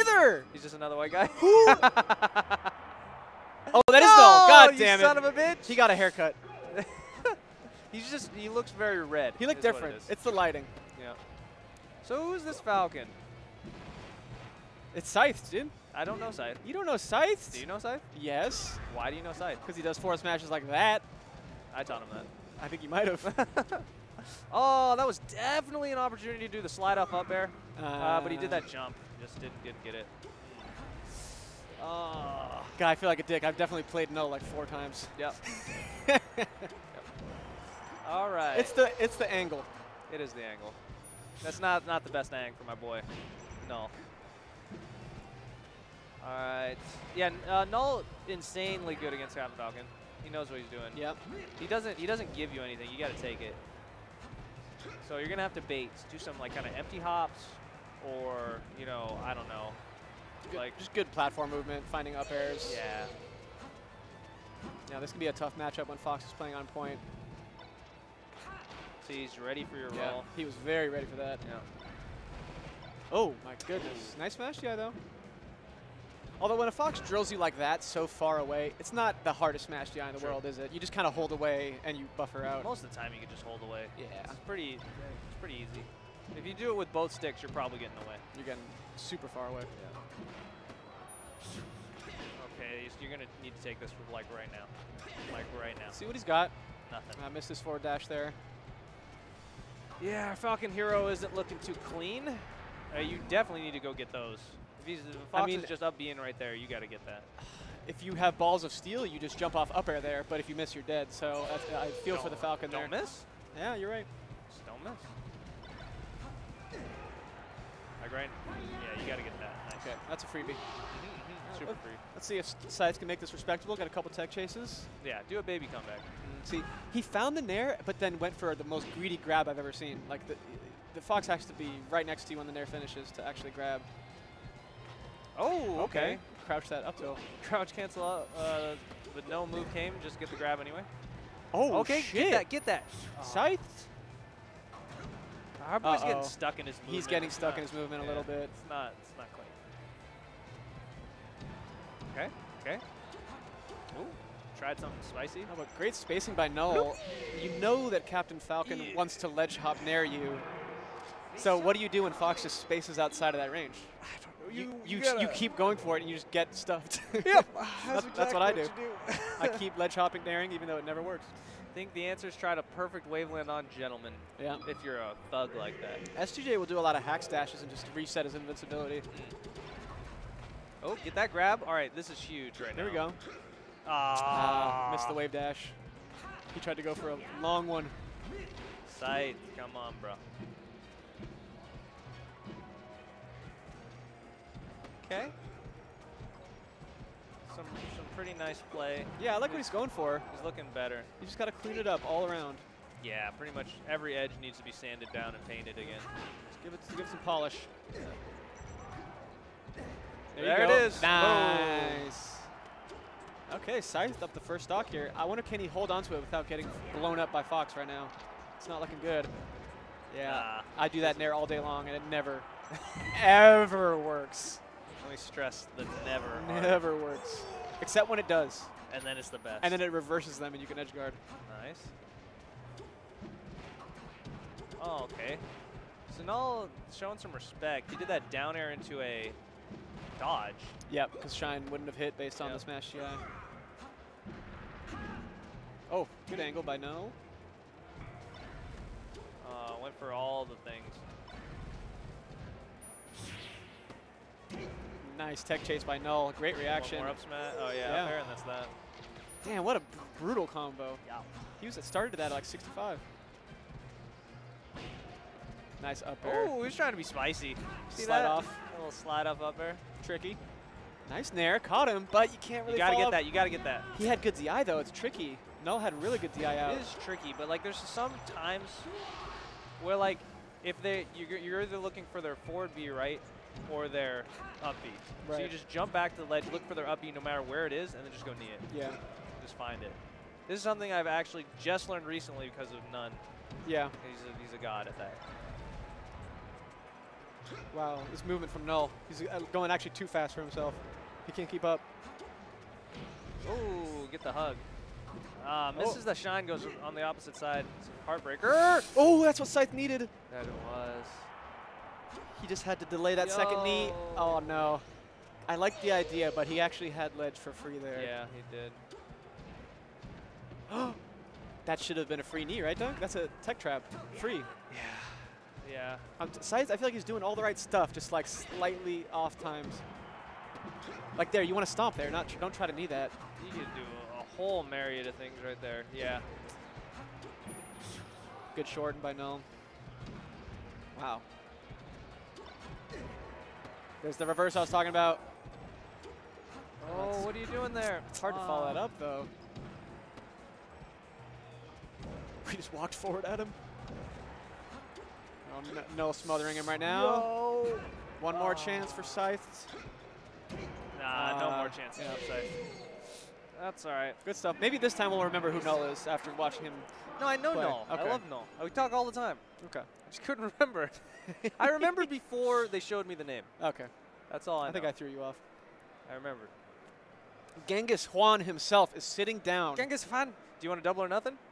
either. He's just another white guy. Oh, that is Null. God damn it. Son of a bitch. He got a haircut. He looks very red. He looked different. It's the lighting. Yeah. So who's this Falcon? It's Scythe, dude. I don't know Scythe. You don't know Scythe? Do you know Scythe? Yes. Why do you know Scythe? Because he does force matches like that. I taught him that. I think you might have. Oh, that was definitely an opportunity to do the slide off up air. But he did that jump. Just didn't get it. Oh. God, I feel like a dick. I've definitely played Null like 4 times. Yep. Yep. All right. It's the angle. It is the angle. That's not the best angle for my boy, Null. All right. Yeah, Null insanely good against Captain Falcon. He knows what he's doing. Yep. He doesn't give you anything. You got to take it. So you're gonna have to bait, do some like kind of empty hops, or you know, I don't know, like just good platform movement, finding up airs. Yeah. Now this can be a tough matchup when Fox is playing on point. So he's ready for your roll. He was very ready for that. Yeah. Oh my goodness, nice smash, yeah though. Although when a Fox drills you like that so far away, it's not the hardest smash DI in the world, is it? You just kind of hold away and you buffer out. Most of the time you can just hold away. Yeah. It's pretty easy. If you do it with both sticks, you're probably getting away. You're getting super far away. Yeah. Okay, so you're going to need to take this like right now. Like right now. See what he's got? Nothing. I missed his forward dash there. Yeah, our Falcon hero isn't looking too clean. You definitely need to go get those. If Fox is just up being right there, you got to get that. If you have balls of steel, you just jump off up air there, but if you miss, you're dead. So I feel for the Falcon there. Don't miss? Yeah, you're right. Just don't miss. Like right? Yeah, you got to get that. Nice. Okay, that's a freebie. Super free. Let's see if Scythe can make this respectable. Got a couple tech chases. Yeah, do a baby comeback. See, he found the nair, but then went for the most greedy grab I've ever seen. Like the Fox has to be right next to you when the nair finishes to actually grab. Oh, okay. Crouch that up tilt. Crouch cancel out, but no move came. Just get the grab anyway. Oh, okay, shit. Get that. Scythe. Our boy's getting stuck in his movement. He's getting stuck in his movement a little bit. It's not quite. Okay, okay. Ooh, tried something spicy. Oh, but great spacing by Null. Nope. You know that Captain Falcon wants to ledge hop near you. So what do you do when Fox just spaces outside of that range? I don't know. You keep going for it and you just get stuffed. Yep, that's what I do. I keep ledge hopping daring even though it never works. I think the answer is try to perfect wavelength on gentlemen. Yeah. If you're a thug like that. S2J will do a lot of hack stashes and just reset his invincibility. Oh, get that grab. All right, this is huge right now. There we go. Missed the wave dash. He tried to go for a long one. Scythe, come on, bro. Okay. Some pretty nice play. Yeah, I like what he's going for. He's looking better. You just got to clean it up all around. Yeah, pretty much every edge needs to be sanded down and painted again. Just give it some polish. There it is. Nice. Boom. Okay, Scythe up the first stock here. I wonder can he hold onto it without getting blown up by Fox right now. It's not looking good. Yeah. I do that nair all day long, and it never, ever works. We stress the never works, except when it does. And then it's the best. And then it reverses them, and you can edge guard. Nice. Oh, okay. So Null showing some respect. He did that down air into a dodge. Yep, because Shine wouldn't have hit based on the smash GI. Oh, good angle by Null. Went for all the things. Nice tech chase by Null. Great reaction. One more up smash. Oh, yeah. Up air and that's that. Damn, what a brutal combo. Yeah. He started that at like 65. Nice up air. Oh, he's trying to be spicy. See slide that? Off. A little slide up air. Tricky. Nice nair. Caught him, but you can't really You got to get that. He had good DI, though. It's tricky. Null had really good DI out. It is tricky, but like there's some times where like if you're either looking for their forward B, right? Or their up B. Right. So you just jump back to the ledge, look for their up B no matter where it is, and then just go knee it. Yeah. Just find it. This is something I've actually just learned recently because of Nunn. Yeah. He's a god at that. Wow, this movement from Null. He's going actually too fast for himself. He can't keep up. Oh, get the hug. Misses the shine, goes on the opposite side. It's a heartbreaker. Oh, that's what Scythe needed. That it was. He just had to delay that second knee. Oh, no. I like the idea, but he actually had ledge for free there. Yeah, he did. That should have been a free knee, right, Doug? That's a tech trap. Free. Yeah. Yeah. Scythe, I feel like he's doing all the right stuff, just like slightly off times. Like there, you want to stomp there. Don't try to knee that. You can do a whole myriad of things right there. Yeah. Good shorten by Null. Wow. There's the reverse I was talking about. Oh, what are you doing there? It's hard to follow that up, though. We just walked forward at him. Null smothering him right now. Whoa. One more chance for Scythe. Nah, no more chances for Scythe. That's all right. Good stuff. Maybe this time we'll remember who Null is after watching him. No, I know Null. Okay. I love Null. We talk all the time. Okay. I just couldn't remember. I remembered before they showed me the name. Okay. That's all I know. I think I threw you off. I remembered. Genghis Juan himself is sitting down. Genghis Juan, do you want to double or nothing?